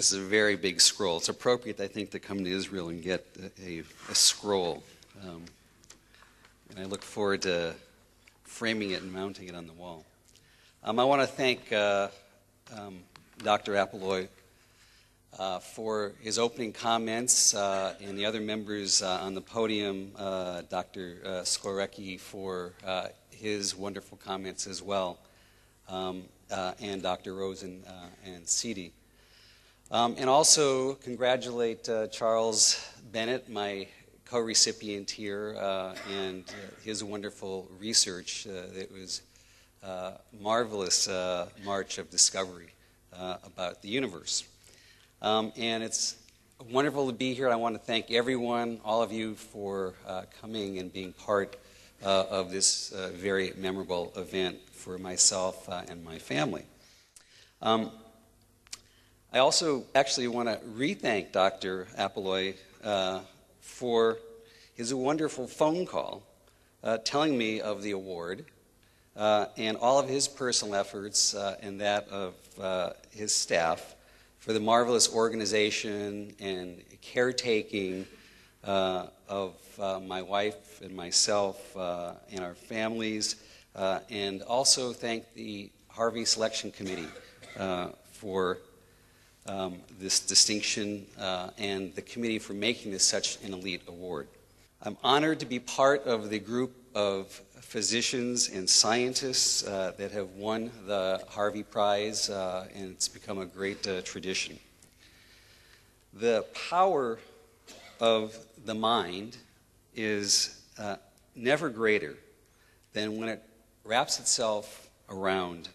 This is a very big scroll. It's appropriate, I think, to come to Israel and get a scroll. And I look forward to framing it and mounting it on the wall. I want to thank Dr. Apeloig for his opening comments and the other members on the podium, Dr. Skorecki for his wonderful comments as well, and Dr. Rosen and Sidi. And also congratulate Charles Bennett, my co-recipient here, and his wonderful research. It was marvelous march of discovery about the universe. And it's wonderful to be here. I want to thank everyone, all of you, for coming and being part of this very memorable event for myself and my family. I also actually want to re-thank Dr. Apeloig for his wonderful phone call telling me of the award and all of his personal efforts and that of his staff for the marvelous organization and caretaking of my wife and myself and our families, and also thank the Harvey Selection Committee for this distinction and the committee for making this such an elite award. I'm honored to be part of the group of physicians and scientists that have won the Harvey Prize, and it's become a great tradition. The power of the mind is never greater than when it wraps itself around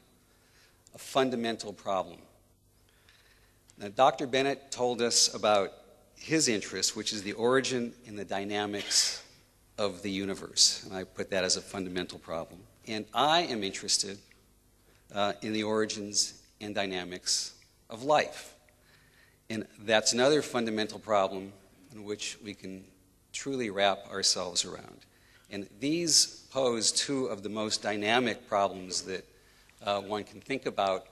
a fundamental problem. Now, Dr. Bennett told us about his interest, which is the origin and the dynamics of the universe, and I put that as a fundamental problem. And I am interested in the origins and dynamics of life. And that's another fundamental problem in which we can truly wrap ourselves around. And these pose two of the most dynamic problems that one can think about.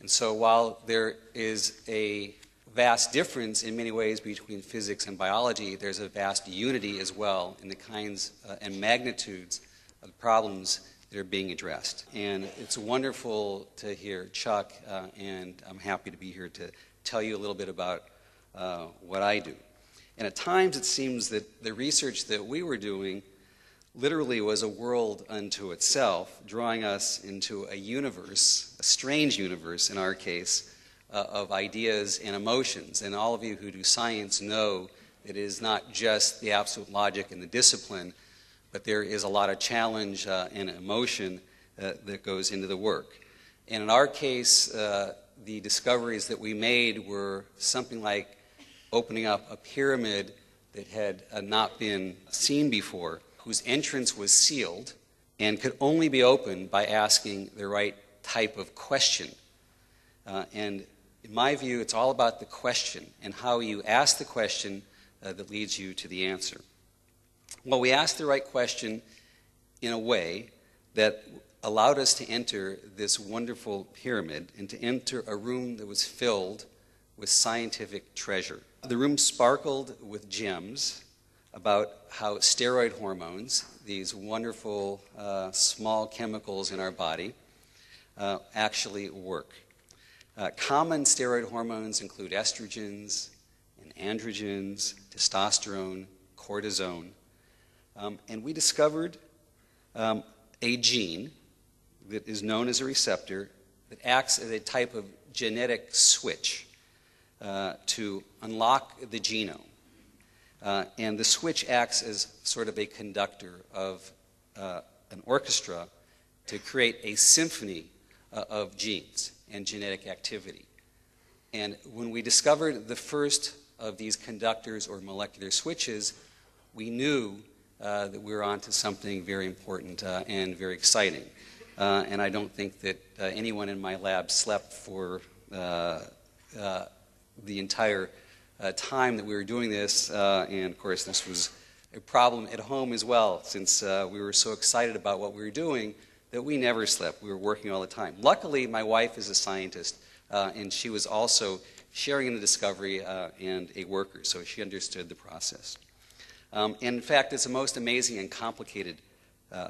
And so while there is a vast difference in many ways between physics and biology, there's a vast unity as well in the kinds and magnitudes of the problems that are being addressed. And it's wonderful to hear Chuck, and I'm happy to be here to tell you a little bit about what I do. And at times it seems that the research that we were doing literally was a world unto itself, drawing us into a universe, a strange universe in our case, of ideas and emotions. And all of you who do science know that it is not just the absolute logic and the discipline, but there is a lot of challenge and emotion that goes into the work. And in our case, the discoveries that we made were something like opening up a pyramid that had not been seen before, whose entrance was sealed and could only be opened by asking the right type of question. And in my view, it's all about the question and how you ask the question that leads you to the answer. Well, we asked the right question in a way that allowed us to enter this wonderful pyramid and to enter a room that was filled with scientific treasure. The room sparkled with gems about how steroid hormones, these wonderful small chemicals in our body, actually work. Common steroid hormones include estrogens and androgens, testosterone, cortisone. And we discovered a gene that is known as a receptor that acts as a type of genetic switch to unlock the genome. And the switch acts as sort of a conductor of an orchestra to create a symphony of genes and genetic activity. And when we discovered the first of these conductors or molecular switches, we knew that we were onto something very important and very exciting. And I don't think that anyone in my lab slept for the entire time that we were doing this, and of course this was a problem at home as well, since we were so excited about what we were doing that we never slept. We were working all the time. Luckily, my wife is a scientist, and she was also sharing in the discovery and a worker, so she understood the process. And in fact, it's the most amazing and complicated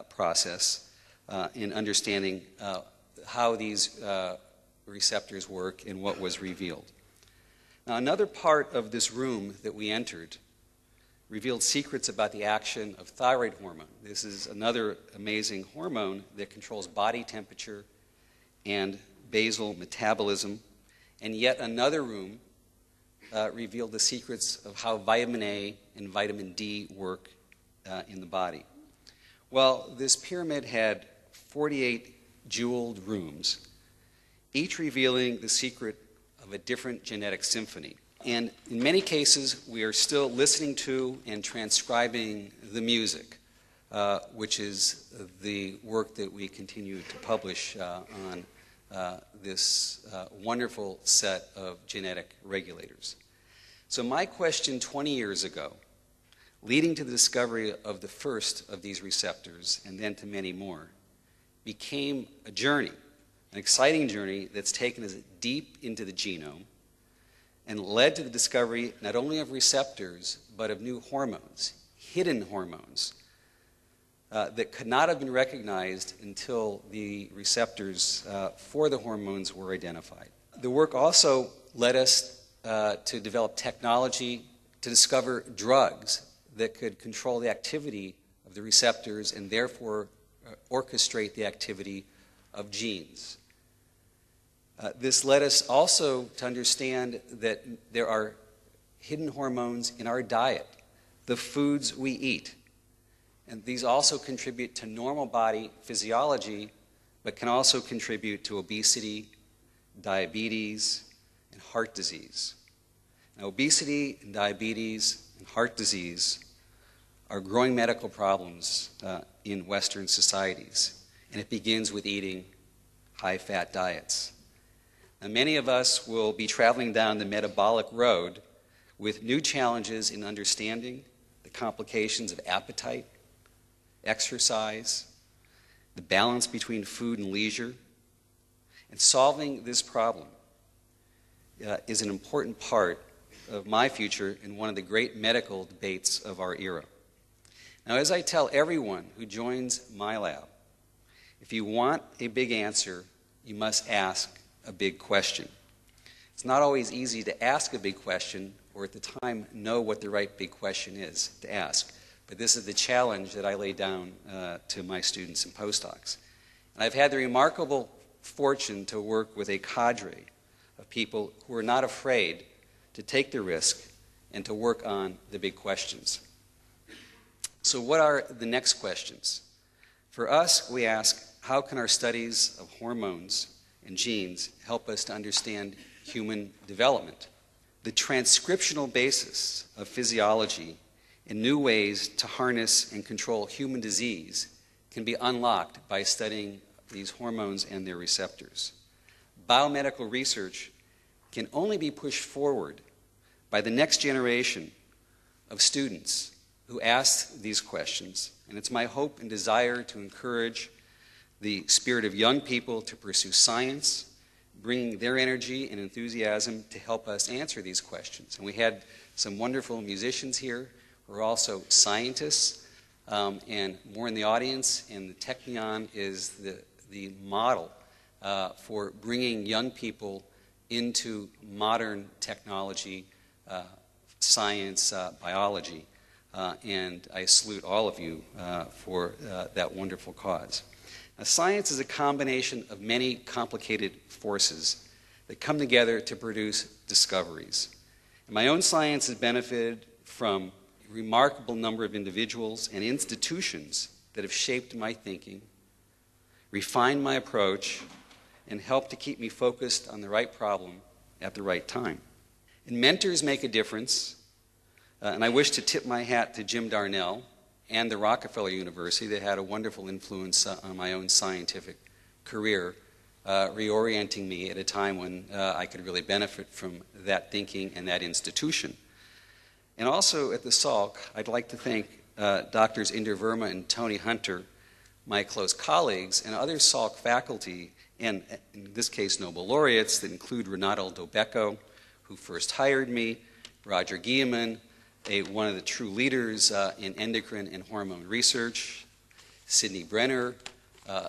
process in understanding how these receptors work and what was revealed. Now, another part of this room that we entered revealed secrets about the action of thyroid hormone. This is another amazing hormone that controls body temperature and basal metabolism. And yet another room revealed the secrets of how vitamin A and vitamin D work in the body. Well, this pyramid had 48 jeweled rooms, each revealing the secret of a different genetic symphony. And in many cases, we are still listening to and transcribing the music, which is the work that we continue to publish on this wonderful set of genetic regulators. So my question 20 years ago, leading to the discovery of the first of these receptors, and then to many more, became a journey, an exciting journey that's taken us deep into the genome, and led to the discovery not only of receptors, but of new hormones, hidden hormones, that could not have been recognized until the receptors for the hormones were identified. The work also led us to develop technology to discover drugs that could control the activity of the receptors and therefore orchestrate the activity of genes. This led us also to understand that there are hidden hormones in our diet, the foods we eat. And these also contribute to normal body physiology, but can also contribute to obesity, diabetes, and heart disease. Now, obesity and diabetes and heart disease are growing medical problems in Western societies, and it begins with eating high-fat diets. And many of us will be traveling down the metabolic road with new challenges in understanding the complications of appetite, exercise, the balance between food and leisure. And solving this problem is an important part of my future and one of the great medical debates of our era. Now, as I tell everyone who joins my lab, if you want a big answer, you must ask a big question. It's not always easy to ask a big question or at the time know what the right big question is to ask. But this is the challenge that I lay down to my students and postdocs. And I've had the remarkable fortune to work with a cadre of people who are not afraid to take the risk and to work on the big questions. So what are the next questions? For us, we ask, how can our studies of hormones and genes help us to understand human development, the transcriptional basis of physiology, and new ways to harness and control human disease can be unlocked by studying these hormones and their receptors. Biomedical research can only be pushed forward by the next generation of students who ask these questions, and it's my hope and desire to encourage the spirit of young people to pursue science, bringing their energy and enthusiasm to help us answer these questions. And we had some wonderful musicians here who are also scientists and more in the audience. And the Technion is the model for bringing young people into modern technology, science, biology. And I salute all of you for that wonderful cause. Now, science is a combination of many complicated forces that come together to produce discoveries. And my own science has benefited from a remarkable number of individuals and institutions that have shaped my thinking, refined my approach, and helped to keep me focused on the right problem at the right time. And mentors make a difference, and I wish to tip my hat to Jim Darnell and the Rockefeller University that had a wonderful influence on my own scientific career, reorienting me at a time when I could really benefit from that thinking and that institution. And also at the Salk, I'd like to thank Drs. Inder Verma and Tony Hunter, my close colleagues, and other Salk faculty, and in this case, Nobel laureates that include Renato Dulbecco, who first hired me, Roger Guillemin, one of the true leaders in endocrine and hormone research, Sidney Brenner,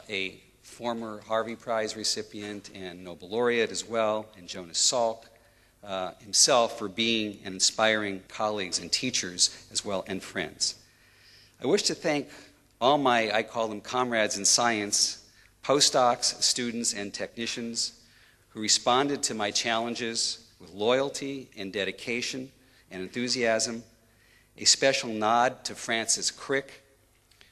a former Harvey Prize recipient and Nobel laureate as well, and Jonas Salk himself, for being and inspiring colleagues and teachers as well, and friends. I wish to thank all my, I call them comrades in science, postdocs, students, and technicians who responded to my challenges with loyalty and dedication and enthusiasm. A special nod to Francis Crick,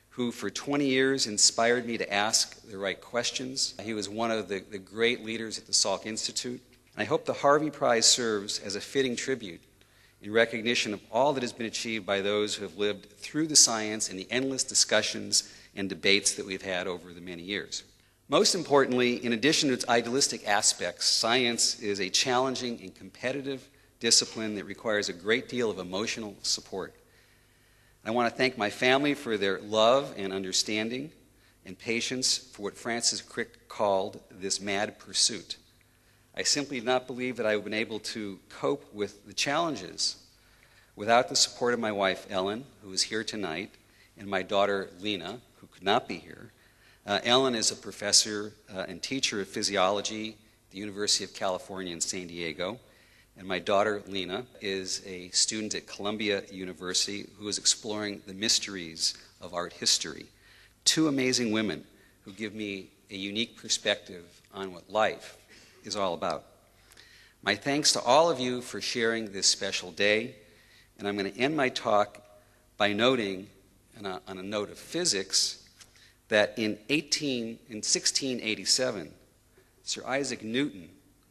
who for 20 years inspired me to ask the right questions. He was one of the great leaders at the Salk Institute. And I hope the Harvey Prize serves as a fitting tribute in recognition of all that has been achieved by those who have lived through the science and the endless discussions and debates that we've had over the many years. Most importantly, in addition to its idealistic aspects, science is a challenging and competitive discipline that requires a great deal of emotional support. I want to thank my family for their love and understanding and patience for what Francis Crick called this mad pursuit. I simply did not believe that I would have been able to cope with the challenges without the support of my wife, Ellen, who is here tonight, and my daughter, Lena, who could not be here. Ellen is a professor and teacher of physiology at the University of California in San Diego. And my daughter, Lena, is a student at Columbia University who is exploring the mysteries of art history. Two amazing women who give me a unique perspective on what life is all about. My thanks to all of you for sharing this special day. And I'm going to end my talk by noting, on a note of physics, that in 1687, Sir Isaac Newton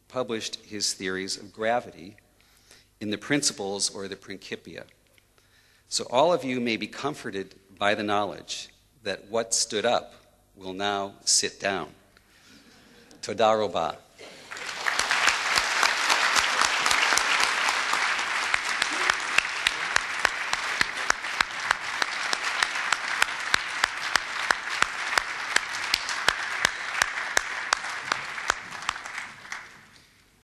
published his theories of gravity in the Principles or the Principia. So all of you may be comforted by the knowledge that what stood up will now sit down. Toda roba.